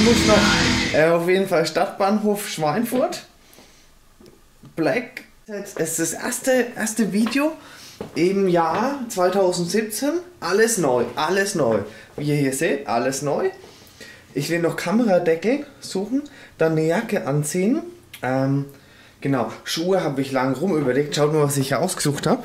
ich muss noch auf jeden Fall Stadtbahnhof Schweinfurt. Black. Es ist das erste Video im Jahr 2017. Alles neu, alles neu. Wie ihr hier seht, alles neu. Ich will noch Kameradeckel suchen, dann eine Jacke anziehen. Genau, Schuhe habe ich lange rumüberlegt. Schaut mal, was ich hier ausgesucht habe.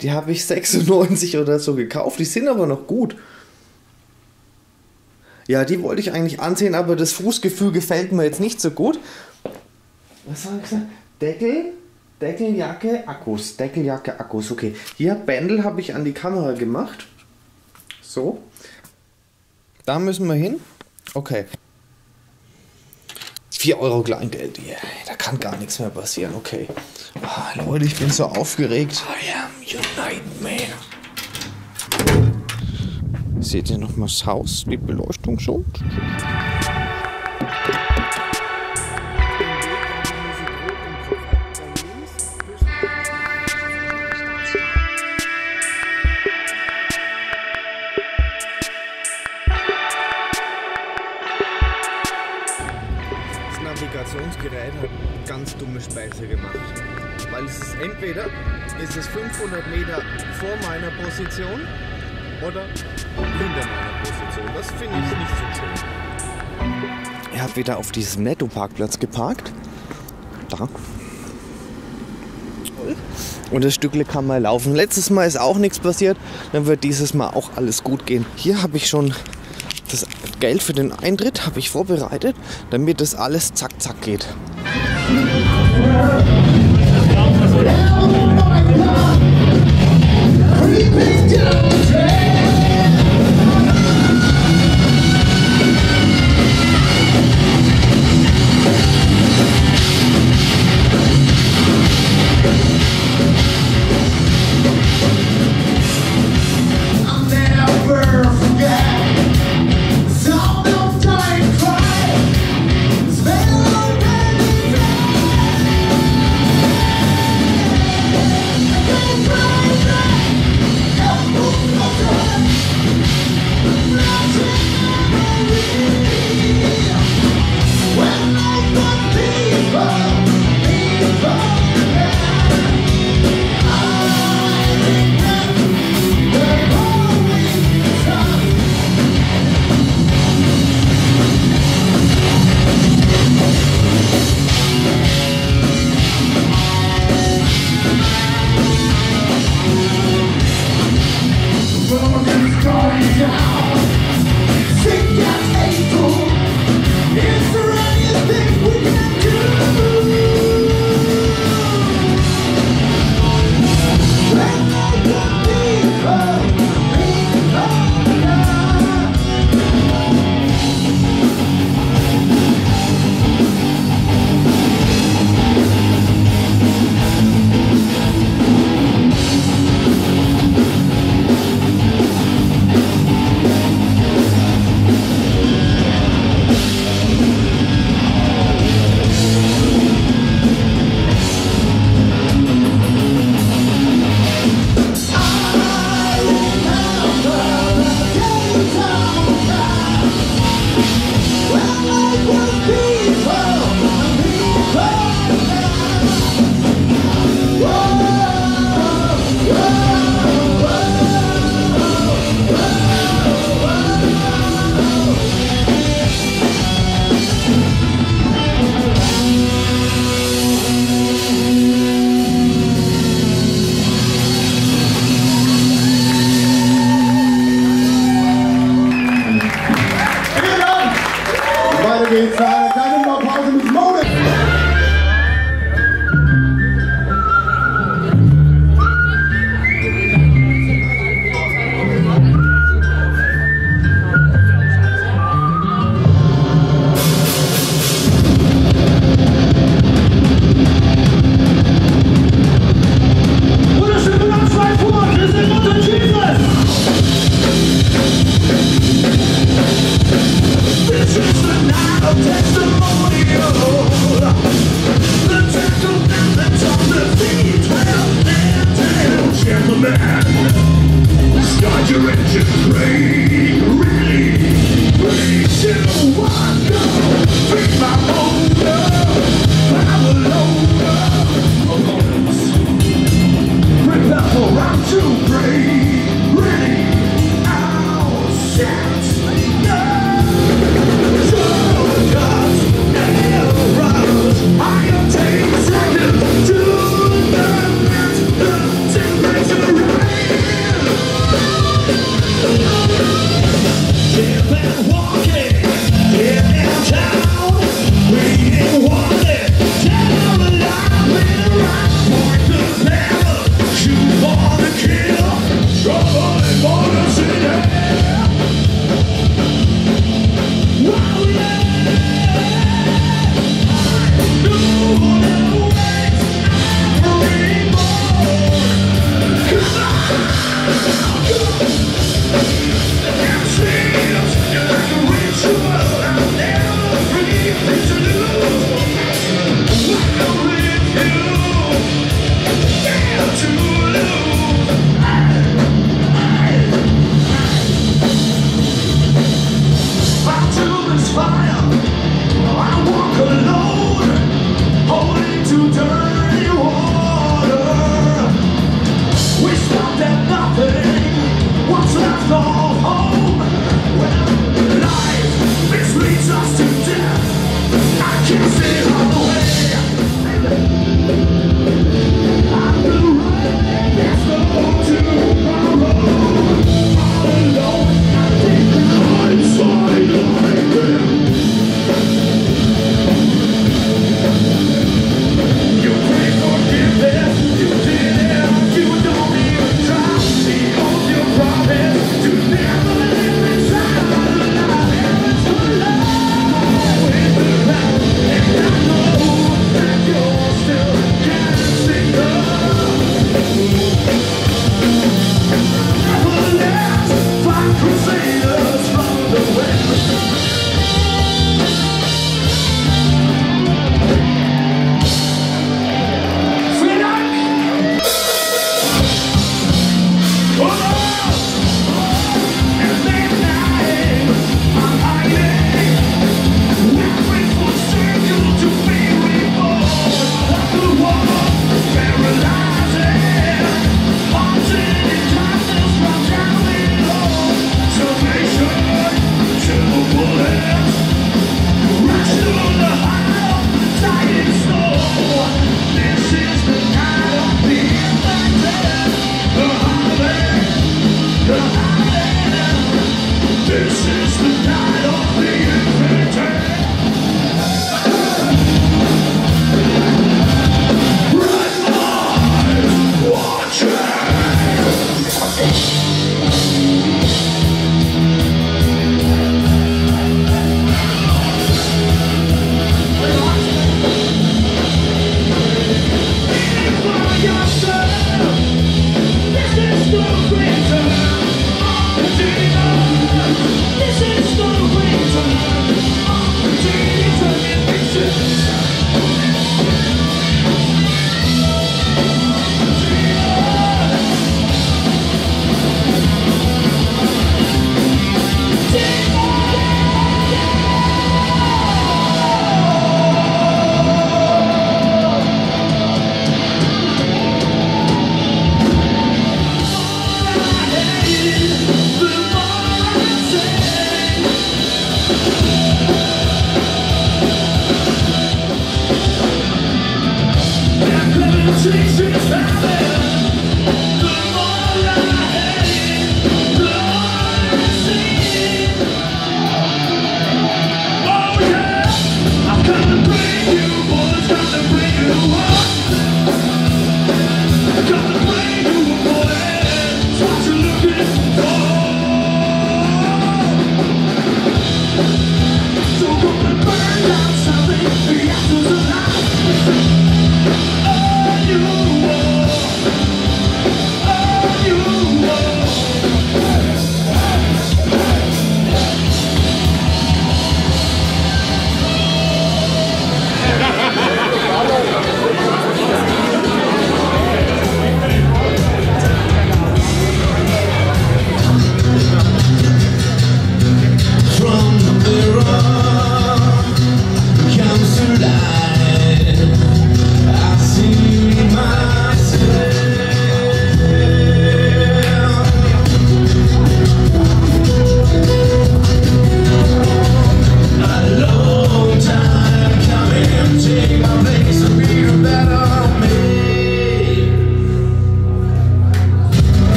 Die habe ich 96 oder so gekauft. Die sind aber noch gut. Ja, die wollte ich eigentlich anziehen, aber das Fußgefühl gefällt mir jetzt nicht so gut. Was habe ich gesagt? Deckeljacke, Akkus. Deckeljacke, Akkus. Okay. Hier, Bändel habe ich an die Kamera gemacht. So. Da müssen wir hin. Okay. 4 Euro Kleingeld. Yeah, da kann gar nichts mehr passieren. Okay. Oh, Leute, ich bin so aufgeregt. I am your nightmare. Seht ihr nochmal das Haus? Die Beleuchtung schon? Navigationsgerät hat ganz dumme Speise gemacht, weil es ist entweder ist es 500 Meter vor meiner Position oder hinter meiner Position. Das finde ich nicht so schön. Ich habe wieder auf diesem Netto-Parkplatz geparkt. Da. Und das Stückle kann mal laufen. Letztes Mal ist auch nichts passiert, dann wird dieses Mal auch alles gut gehen. Hier habe ich schon das Geld für den Eintritt habe ich vorbereitet, damit das alles zack zack geht. Start your engine, brake, really. Paralyzing.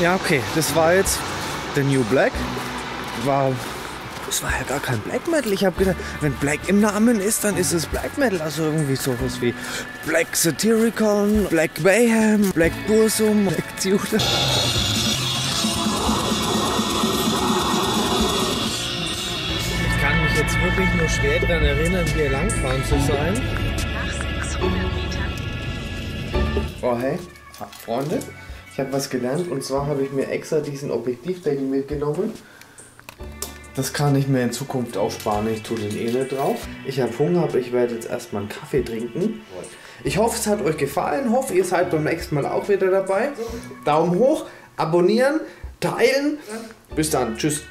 Ja, okay, das war jetzt The New Black. Das war ja gar kein Black Metal. Ich habe gedacht, wenn Black im Namen ist, dann ist es Black Metal. Also irgendwie sowas wie Black Satiricon, Black Mayhem, Black Bursum, Black Judas. Ich kann mich jetzt wirklich nur schwer daran erinnern, hier langfahren zu sein. Nach 600 Metern. Oh hey, Freunde. Ich habe was gelernt, und zwar habe ich mir extra diesen Objektivdeckel mitgenommen. Das kann ich mir in Zukunft auch sparen, ich tue den eh nicht drauf. Ich habe Hunger, aber ich werde jetzt erstmal einen Kaffee trinken. Ich hoffe, es hat euch gefallen, hoffe, ihr seid beim nächsten Mal auch wieder dabei. Daumen hoch, abonnieren, teilen. Bis dann, tschüss.